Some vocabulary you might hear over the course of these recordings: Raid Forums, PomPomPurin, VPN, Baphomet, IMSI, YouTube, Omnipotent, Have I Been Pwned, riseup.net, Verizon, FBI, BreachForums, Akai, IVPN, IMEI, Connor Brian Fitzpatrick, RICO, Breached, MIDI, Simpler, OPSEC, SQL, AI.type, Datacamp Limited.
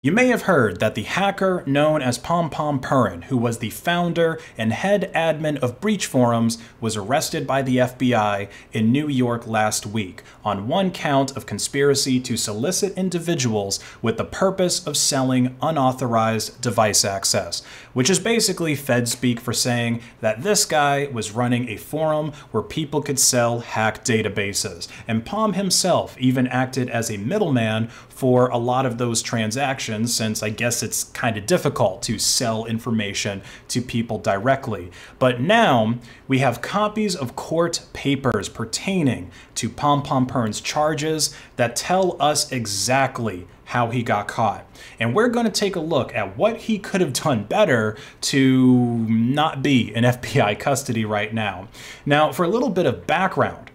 You may have heard that the hacker known as PomPomPurin, who was the founder and head admin of Breach Forums, was arrested by the FBI in New York last week on one count of conspiracy to solicit individuals with the purpose of selling unauthorized device access, which is basically Fed speak for saying that this guy was running a forum where people could sell hacked databases. And Pom himself even acted as a middleman for a lot of those transactions, since I guess it's kind of difficult to sell information to people directly. But now we have copies of court papers pertaining to PomPomPurin's charges that tell us exactly how he got caught. And we're going to take a look at what he could have done better to not be in FBI custody right now. Now, for a little bit of background,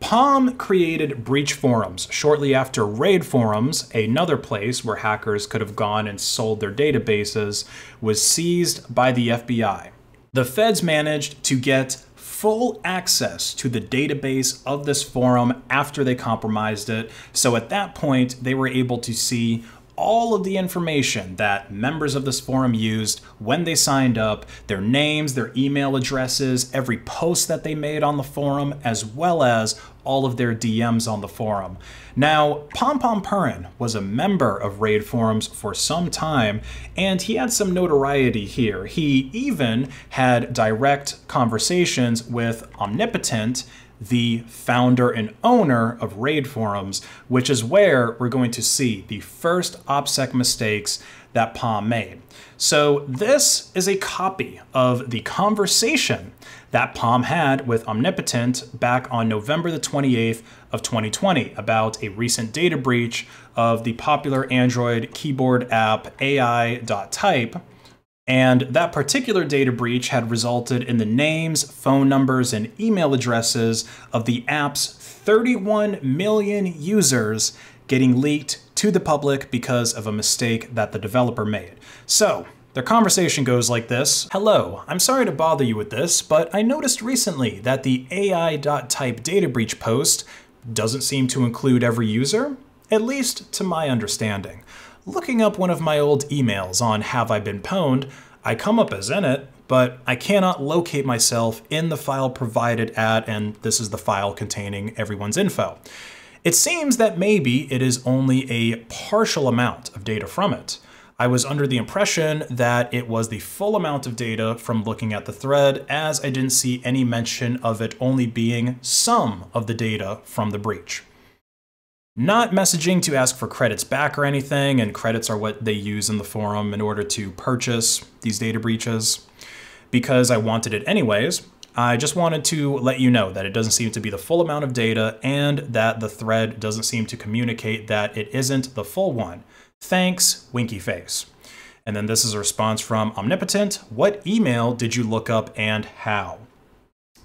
Pom created Breach Forums shortly after Raid Forums, another place where hackers could have gone and sold their databases, was seized by the FBI. The feds managed to get full access to the database of this forum after they compromised it, so at that point they were able to see all of the information that members of this forum used when they signed up, their names, their email addresses, every post that they made on the forum, as well as all of their DMs on the forum. Now, PomPomPurin was a member of Raid Forums for some time, and he had some notoriety here. He even had direct conversations with Omnipotent, the founder and owner of Raid Forums, which is where we're going to see the first OPSEC mistakes that Pom made. So this is a copy of the conversation that Pom had with Omnipotent back on November the 28th of 2020 about a recent data breach of the popular Android keyboard app AI.type. And that particular data breach had resulted in the names, phone numbers, and email addresses of the app's 31 million users getting leaked to the public because of a mistake that the developer made. So their conversation goes like this. Hello, I'm sorry to bother you with this, but I noticed recently that the AI.type data breach post doesn't seem to include every user, at least to my understanding. Looking up one of my old emails on Have I Been Pwned, I come up as in it, but I cannot locate myself in the file provided at, and this is the file containing everyone's info. It seems that maybe it is only a partial amount of data from it. I was under the impression that it was the full amount of data from looking at the thread, as I didn't see any mention of it only being some of the data from the breach. Not messaging to ask for credits back or anything, and credits are what they use in the forum in order to purchase these data breaches. Because I wanted it anyways, I just wanted to let you know that it doesn't seem to be the full amount of data and that the thread doesn't seem to communicate that it isn't the full one. Thanks, winky face. And then this is a response from Omnipotent. What email did you look up and how?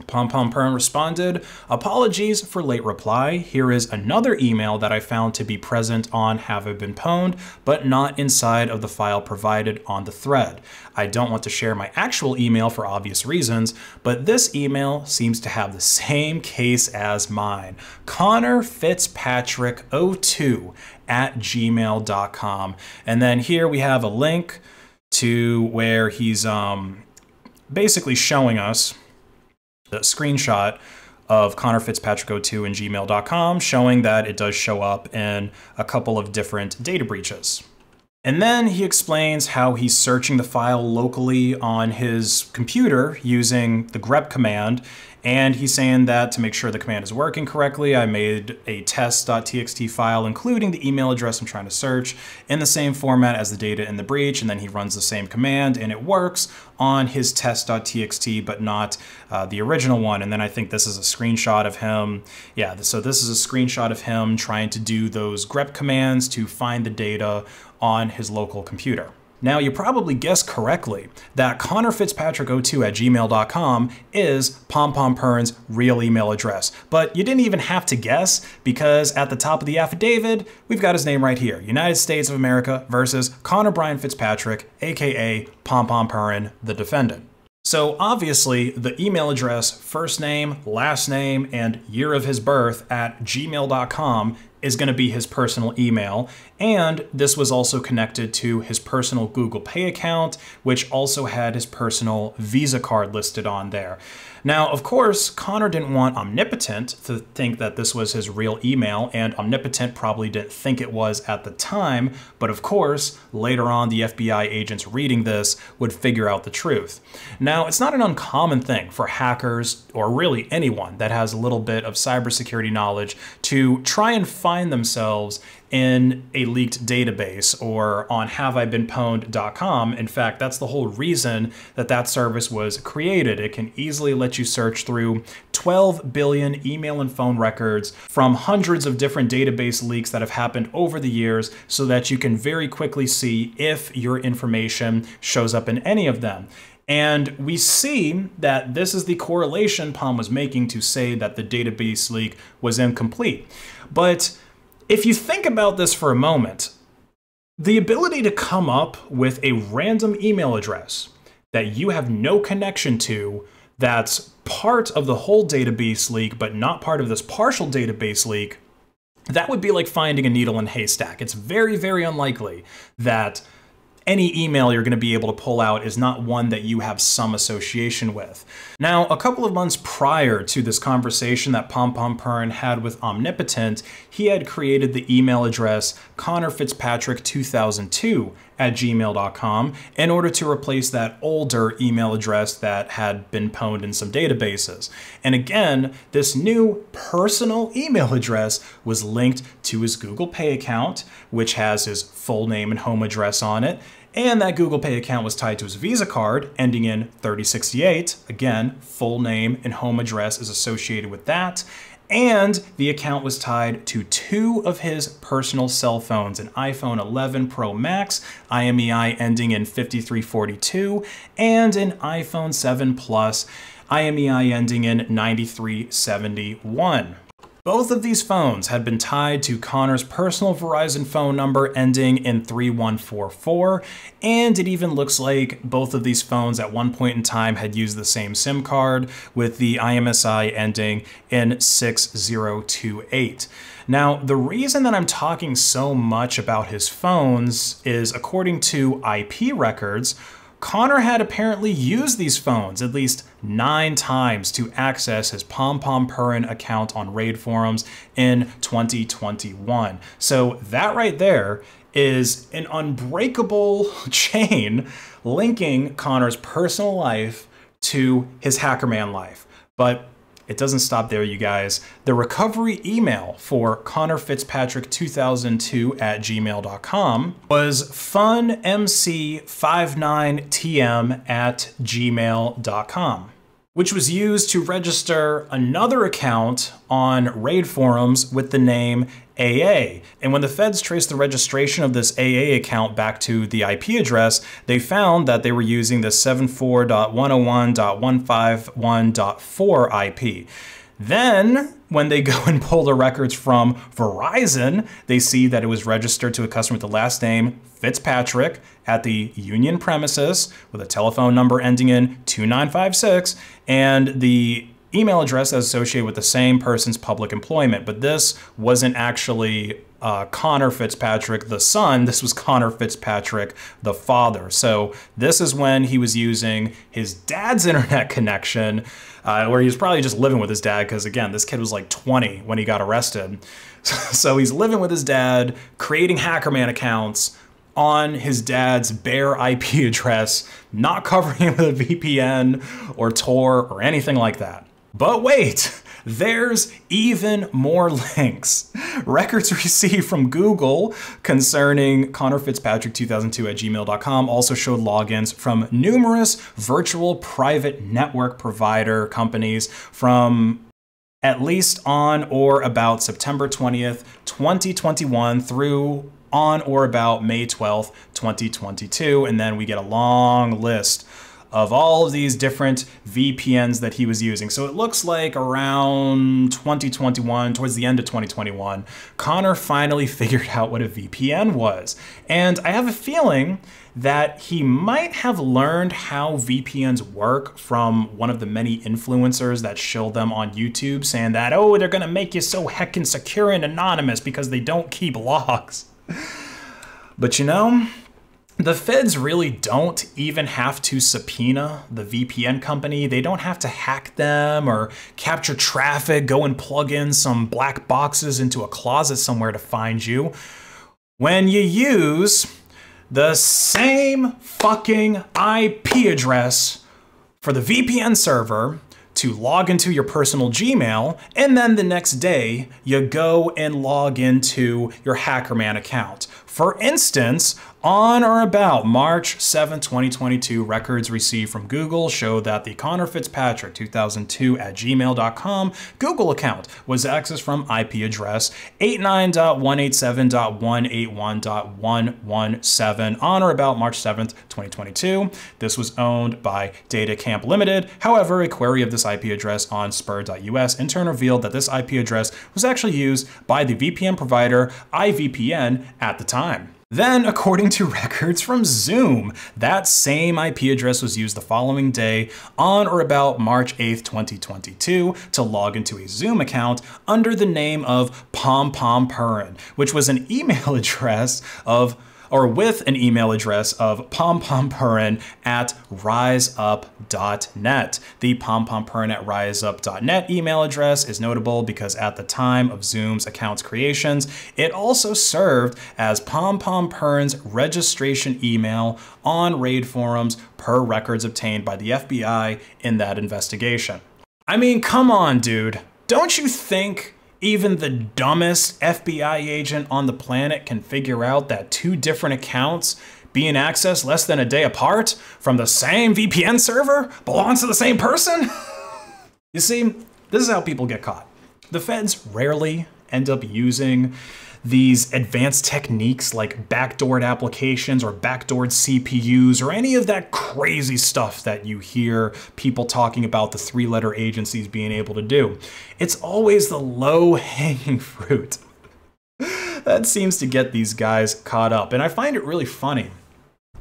PomPomPurin responded, apologies for late reply. Here is another email that I found to be present on Have I Been Pwned, but not inside of the file provided on the thread. I don't want to share my actual email for obvious reasons, but this email seems to have the same case as mine. Connor Fitzpatrick 02@gmail.com. And then here we have a link to where he's basically showing us a screenshot of Connor Fitzpatrick 02 and gmail.com, showing that it does show up in a couple of different data breaches. And then he explains how he's searching the file locally on his computer using the grep command. And he's saying that to make sure the command is working correctly, I made a test.txt file, including the email address I'm trying to search, in the same format as the data in the breach. And then he runs the same command and it works on his test.txt, but not the original one. And then I think this is a screenshot of him. Yeah, so this is a screenshot of him trying to do those grep commands to find the data on his local computer. Now, you probably guessed correctly that Connor Fitzpatrick 02@gmail.com is PomPomPurin's real email address, but you didn't even have to guess because at the top of the affidavit, we've got his name right here, United States of America versus Connor Brian Fitzpatrick, AKA PomPomPurin, the defendant. So obviously the email address, first name, last name, and year of his birth at gmail.com is going to be his personal email. And this was also connected to his personal Google Pay account, which also had his personal Visa card listed on there. Now, of course, Connor didn't want Omnipotent to think that this was his real email, and Omnipotent probably didn't think it was at the time, but of course, later on, the FBI agents reading this would figure out the truth. Now, it's not an uncommon thing for hackers, or really anyone that has a little bit of cybersecurity knowledge, to try and find themselves in a leaked database or on haveibeenpwned.com. In fact, that's the whole reason that that service was created. It can easily let you search through 12 billion email and phone records from hundreds of different database leaks that have happened over the years so that you can very quickly see if your information shows up in any of them. And we see that this is the correlation Pwn was making to say that the database leak was incomplete. But if you think about this for a moment, the ability to come up with a random email address that you have no connection to, that's part of the whole database leak, but not part of this partial database leak, that would be like finding a needle in a haystack. It's very, very unlikely that any email you're going to be able to pull out is not one that you have some association with. Now, a couple of months prior to this conversation that PomPomPurin had with Omnipotent, he had created the email address ConnorFitzpatrick2002@gmail.com in order to replace that older email address that had been pwned in some databases. And again, this new personal email address was linked to his Google Pay account, which has his full name and home address on it. And that Google Pay account was tied to his Visa card ending in 3068. Again, full name and home address is associated with that. And the account was tied to two of his personal cell phones, an iPhone 11 Pro Max, IMEI ending in 5342, and an iPhone 7 Plus, IMEI ending in 9371. Both of these phones had been tied to Connor's personal Verizon phone number ending in 3144, and it even looks like both of these phones at one point in time had used the same SIM card with the IMSI ending in 6028. Now, the reason that I'm talking so much about his phones is, according to IP records, Connor had apparently used these phones at least 9 times to access his PomPomPurin account on Raid Forums in 2021. So that right there is an unbreakable chain linking Connor's personal life to his hackerman life. But it doesn't stop there, you guys. The recovery email for ConnorFitzpatrick2002@gmail.com was funmc59tm@gmail.com, which was used to register another account on Raid Forums with the name AA. And when the feds traced the registration of this AA account back to the IP address, they found that they were using the 74.101.151.4 IP. Then, when they go and pull the records from Verizon, they see that it was registered to a customer with the last name Fitzpatrick at the Union premises with a telephone number ending in 2956 and the email address that's associated with the same person's public employment. But this wasn't actually Connor Fitzpatrick, the son. This was Connor Fitzpatrick, the father. So this is when he was using his dad's internet connection, where he was probably just living with his dad, because again, this kid was like 20 when he got arrested. So he's living with his dad, creating hackerman accounts on his dad's bare IP address, not covering it with a VPN or Tor or anything like that. But wait, there's even more links. Records received from Google concerning ConnorFitzpatrick2002@gmail.com also showed logins from numerous virtual private network provider companies from at least on or about September 20th, 2021 through on or about May 12th, 2022. And then we get a long list of all of these different VPNs that he was using. So it looks like around 2021, towards the end of 2021, Connor finally figured out what a VPN was. And I have a feeling that he might have learned how VPNs work from one of the many influencers that shilled them on YouTube, saying that, oh, they're gonna make you so heckin' secure and anonymous because they don't keep logs. But you know, the feds really don't even have to subpoena the VPN company. They don't have to hack them or capture traffic, go and plug in some black boxes into a closet somewhere to find you. When you use the same fucking IP address for the VPN server to log into your personal Gmail, and then the next day you go and log into your Hackerman account. For instance, on or about March 7, 2022, records received from Google show that the Connor Fitzpatrick 2002 at gmail.com Google account was accessed from IP address 89.187.181.117 on or about March 7, 2022. This was owned by Datacamp Limited. However, a query of this IP address on spur.us in turn revealed that this IP address was actually used by the VPN provider IVPN at the time. Then, according to records from Zoom, that same IP address was used the following day on or about March 8th, 2022 to log into a Zoom account under the name of PomPomPurin, which was an email address of, or with an email address of PomPomPurin at riseup.net. The PomPomPurin at riseup.net email address is notable because at the time of Zoom's account's creations, it also served as PomPomPurin's registration email on Raid Forums per records obtained by the FBI in that investigation. I mean, come on, dude. Don't you think even the dumbest FBI agent on the planet can figure out that two different accounts being accessed less than a day apart from the same VPN server belongs to the same person? You see, this is how people get caught. The feds rarely end up using these advanced techniques like backdoored applications or backdoored CPUs or any of that crazy stuff that you hear people talking about the three-letter agencies being able to do. It's always the low-hanging fruit that seems to get these guys caught up. And I find it really funny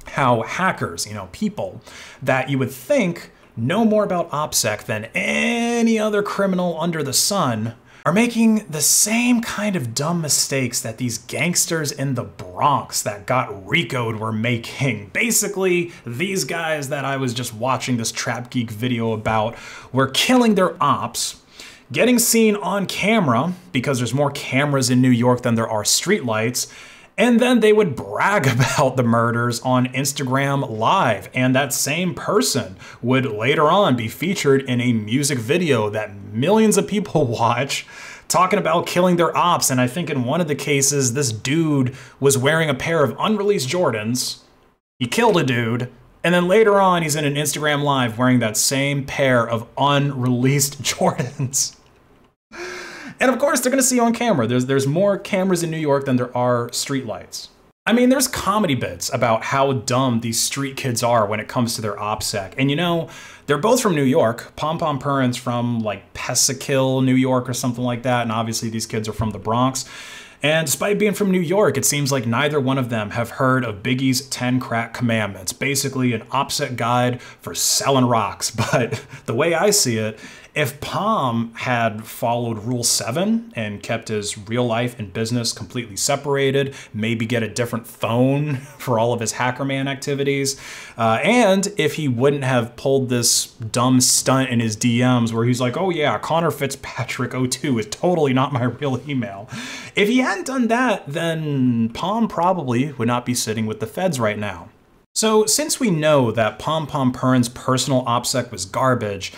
how hackers, you know, people that you would think know more about OPSEC than any other criminal under the sun are making the same kind of dumb mistakes that these gangsters in the Bronx that got RICO'd were making. Basically, these guys that I was just watching this Trap Geek video about were killing their ops, getting seen on camera, because there's more cameras in New York than there are streetlights, and then they would brag about the murders on Instagram Live. And that same person would later on be featured in a music video that millions of people watch, talking about killing their ops. And I think in one of the cases, this dude was wearing a pair of unreleased Jordans. He killed a dude. And then later on, he's in an Instagram Live wearing that same pair of unreleased Jordans. And of course, they're gonna see on camera. There's more cameras in New York than there are streetlights. I mean, there's comedy bits about how dumb these street kids are when it comes to their OPSEC. And you know, they're both from New York. PomPomPurin's from like Pesekil, New York or something like that. And obviously these kids are from the Bronx. And despite being from New York, it seems like neither one of them have heard of Biggie's 10 Crack Commandments, basically an OPSEC guide for selling rocks. But the way I see it, if Pom had followed Rule 7 and kept his real life and business completely separated, maybe get a different phone for all of his Hackerman activities, and if he wouldn't have pulled this dumb stunt in his DMs where he's like, oh yeah, Connor Fitzpatrick 02 is totally not my real email. If he hadn't done that, then Pom probably would not be sitting with the feds right now. So since we know that PomPomPurin's personal OPSEC was garbage,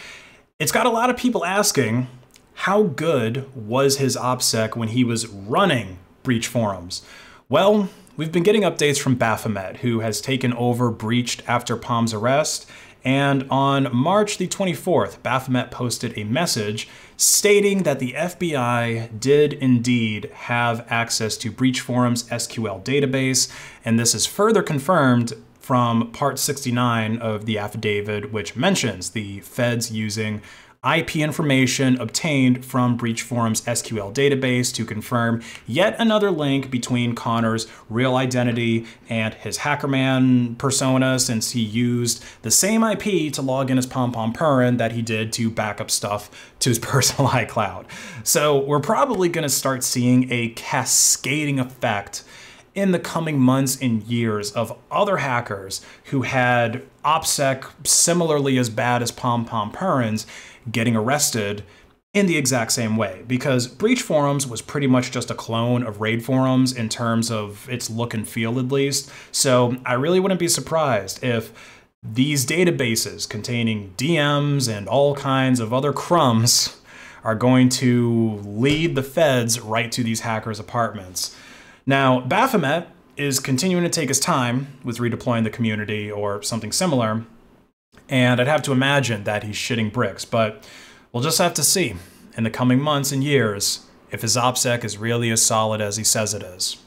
it's got a lot of people asking, how good was his OPSEC when he was running Breach Forums? Well, we've been getting updates from Baphomet, who has taken over Breached after Pom's arrest. And on March the 24th, Baphomet posted a message stating that the FBI did indeed have access to Breach Forums' SQL database. And this is further confirmed from part 69 of the affidavit, which mentions the feds using IP information obtained from BreachForums SQL database to confirm yet another link between Connor's real identity and his Hackerman persona, since he used the same IP to log in as PomPomPurin that he did to back up stuff to his personal iCloud. So we're probably gonna start seeing a cascading effect in the coming months and years of other hackers who had OPSEC similarly as bad as PomPomPurin's getting arrested in the exact same way, because Breach Forums was pretty much just a clone of Raid Forums in terms of its look and feel, at least. So I really wouldn't be surprised if these databases containing DMs and all kinds of other crumbs are going to lead the feds right to these hackers' apartments. Now, Baphomet is continuing to take his time with redeploying the community or something similar, and I'd have to imagine that he's shitting bricks, but we'll just have to see in the coming months and years if his OPSEC is really as solid as he says it is.